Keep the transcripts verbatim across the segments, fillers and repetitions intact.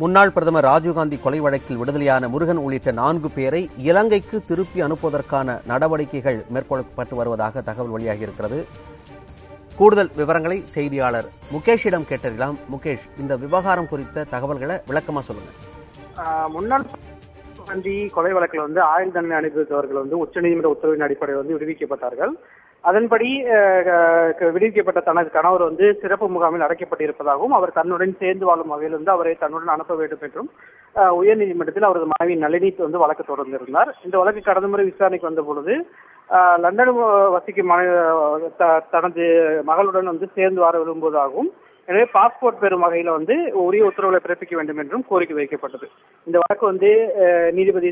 முன்னாள் பிரதமர் ராஜீவ்காந்தி கொலை வழக்கில் விடுதலையான முருகன் உள்ளிட்ட நான்கு பேரை இலங்கைக்கு திருப்பி அனுப்புவதற்கான நடவடிக்கைகள் மேற்கொள்ளப்பட்டு வருவதாக தகவல் வெளியாகியிருக்கிறது. கூடுதல் விவரங்களை செய்தியாளர் முகேஷிடம் கேட்டறியலாம். முகேஷ், இந்த விவகாரம் குறித்த தகவல்களை விளக்கமா சொல்லுங்க. கொலை வழக்கில் வந்து ஆயுள் தண்டனை அனுபவித்தவர்கள் வந்து உச்சநீதிமன்ற உத்தரவின் அடிப்படையில் வந்து விடுவிக்கப்பட்டார்கள். அதன்படி விடுவிக்கப்பட்ட தனது கணவர் வந்து சிறப்பு முகாமில் அடைக்கப்பட்டிருப்பதாகவும் அவர் தன்னுடன் சேர்ந்து வாழும் வகையில் வந்து அவரை தன்னுடன் அனுப்ப வேண்டும் என்றும் உயர்நீதிமன்றத்தில் அவரது மனைவி நளினிக்கு வந்து வழக்கு தொடர்ந்திருந்தார். இந்த வழக்கு கடந்த முறை விசாரணைக்கு வந்த பொழுது லண்டன் வசிக்கும் தனது மகளுடன் வந்து சேர்ந்து வாழ விரும்புவதாகவும் எனவே பாஸ்போர்ட் பெறும் வகையில வந்து உரிய உத்தரவுகளை பிறப்பிக்க வேண்டும் என்றும் கோரிக்கை வைக்கப்பட்டது. இந்த வழக்கு வந்து நீதிபதி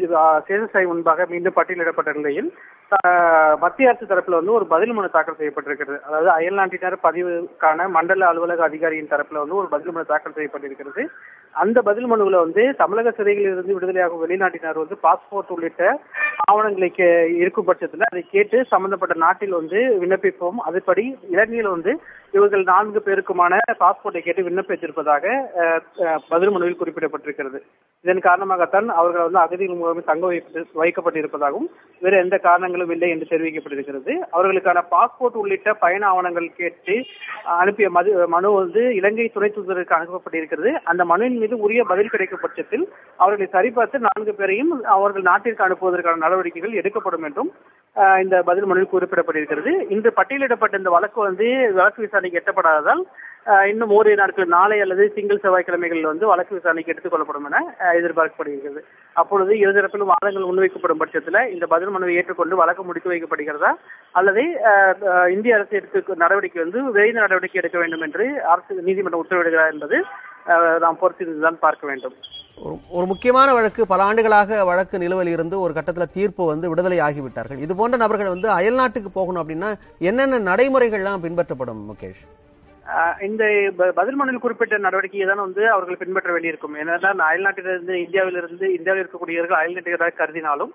சேஷசாயி முன்பாக மீண்டும் பட்டியலிடப்பட்ட நிலையில் மத்திய அரசு தரப்புல வந்து ஒரு பதில் மனு தாக்கல் செய்யப்பட்டிருக்கிறது. அதாவது அயல்நாட்டினர் பதிவுக்கான மண்டல அலுவலக அதிகாரியின் தரப்புல வந்து ஒரு பதில் மனு தாக்கல் செய்யப்பட்டிருக்கிறது. அந்த பதில் மனுவில் வந்து தமிழக சிறைகளிலிருந்து விடுதலையாகும் வெளிநாட்டினர் வந்து பாஸ்போர்ட் உள்ளிட்ட ஆவணங்களை இருக்கும் பட்சத்தில் அதை கேட்டு சம்பந்தப்பட்ட நாட்டில் வந்து விண்ணப்பிப்போம், அதுபடி இலங்கையில் வந்து இவர்கள் நான்கு பேருக்குமான பாஸ்போர்ட்டை கேட்டு விண்ணப்பித்திருப்பதாக பதில் மனுவில் குறிப்பிடப்பட்டிருக்கிறது. இதன் காரணமாகத்தான் அவர்கள் வந்து அகதிகள் மூலமாக தங்க வைக்கப்பட்டிருப்பதாகவும் வேறு எந்த காரணங்களும் இல்லை என்று தெரிவிக்கப்பட்டிருக்கிறது. அவர்களுக்கான பாஸ்போர்ட் உள்ளிட்ட பயண ஆவணங்கள் கேட்டு அனுப்பிய மது மனு வந்து இலங்கை துணை தூதருக்கு அனுப்பப்பட்டிருக்கிறது. அந்த மனுவின் மீது உரிய பதில் கிடைக்கும் பட்சத்தில் அவர்களை சரிபார்த்து நான்கு பேரையும் அவர்கள் நாட்டிற்கு அனுப்புவதற்கான நடவடிக்கைகள் எடுக்கப்படும் என்றும் இந்த பதில் மனுவில் குறிப்பிடப்பட்டிருக்கிறது. இன்று பட்டியலிடப்பட்ட இந்த வழக்கு வந்து வழக்கு விசாரணைக்கு எட்டப்படாததால் இன்னும் ஓரிரு நாட்கள் நாளை அல்லது திங்கள் செவ்வாய்க்கிழமைகளில் வந்து வழக்கு விசாரணைக்கு எடுத்துக் கொள்ளப்படும் என எதிர்பார்க்கப்படுகிறது. அப்பொழுது இருதரப்பிலும் வாதங்கள் முன்வைக்கப்படும் பட்சத்தில் இந்த பதில் மனுவை ஏற்றுக்கொண்டு வழக்கு முடித்து வைக்கப்படுகிறதா அல்லது இந்திய அரசு எடுத்து நடவடிக்கை வந்து விரைந்து நடவடிக்கை எடுக்க வேண்டும் என்று அரசு நீதிமன்றம் உத்தரவிடுகிறதா என்பது நாம் பொறுத்திருந்துதான் பார்க்க வேண்டும். ஒரு முக்கியமான வழக்கு, பல ஆண்டுகளாக வழக்கு நிலுவையில் இருந்து ஒரு கட்டத்தில் தீர்ப்பு வந்து விடுதலை ஆகிவிட்டார்கள். இது போன்ற நபர்கள் வந்து அயல்நாட்டுக்கு போகணும் அப்படின்னா என்னென்ன நடைமுறைகள்லாம் பின்பற்றப்படும் முகேஷ்? இந்த பதில் மனுவில் குறிப்பிட்ட நடவடிக்கையை தான் வந்து அவர்கள் பின்பற்ற வேண்டியிருக்கும். ஏன்னா அயல்நாட்டிலிருந்து இந்தியாவிலிருந்து இந்தியாவில் இருக்கக்கூடியவர்கள் அயல்நாட்டினராக கருதினாலும்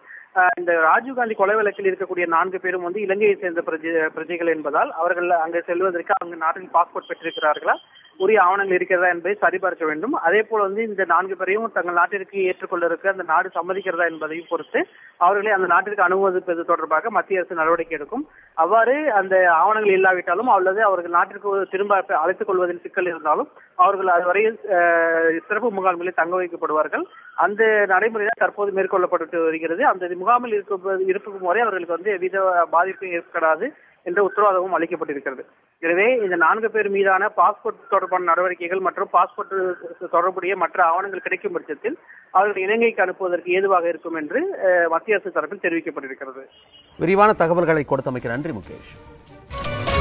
இந்த ராஜீவ்காந்தி கொலை வழக்கில் இருக்கக்கூடிய நான்கு பேரும் வந்து இலங்கையை சேர்ந்த பிரஜை பிரஜைகள் என்பதால் அவர்கள் அங்கு செல்வதற்கு அவங்க நாட்டில் பாஸ்போர்ட் பெற்றிருக்கிறார்களா, உரிய ஆவணங்கள் இருக்கிறதா என்பதை சரிபார்க்க வேண்டும். அதே போல வந்து இந்த நான்கு பேரையும் தங்கள் நாட்டிற்கு ஏற்றுக்கொள்ள இருக்க அந்த நாடு சம்மதிக்கிறதா என்பதையும் பொறுத்து அவர்களை அந்த நாட்டிற்கு அனுமதிப்பது தொடர்பாக மத்திய அரசு நடவடிக்கை எடுக்கும். அவ்வாறு அந்த ஆவணங்கள் இல்லாவிட்டாலும் அல்லது அவர்கள் நாட்டிற்கு திரும்ப அழைத்துக் கொள்வதில் சிக்கல் இருந்தாலும் அவர்கள் அதுவரையில் சிறப்பு முகாம்களில் தங்க வைக்கப்படுவார்கள். அந்த நடைமுறைதான் தற்போது மேற்கொள்ளப்பட்டு வருகிறது. அந்த முகாமில் இருக்கும் வரை அவர்களுக்கு வந்து எவ்வித பாதிப்பும் ஏற்படாது என்ற உத்தரவாதமும் அளிக்கப்பட்டிருக்கிறது. எனவே இந்த நான்கு பேர் மீதான பாஸ்போர்ட் தொடர்பான நடவடிக்கைகள் மற்றும் பாஸ்போர்ட் தொடர்புடைய மற்ற ஆவணங்கள் கிடைக்கும் பட்சத்தில் அவர்கள் இலங்கைக்கு அனுப்புவதற்கு ஏதுவாக இருக்கும் என்று மத்திய அரசு தரப்பில் தெரிவிக்கப்பட்டிருக்கிறது. விரிவான தகவல்களை கொடுத்தமைக்கு நன்றி முகேஷ்.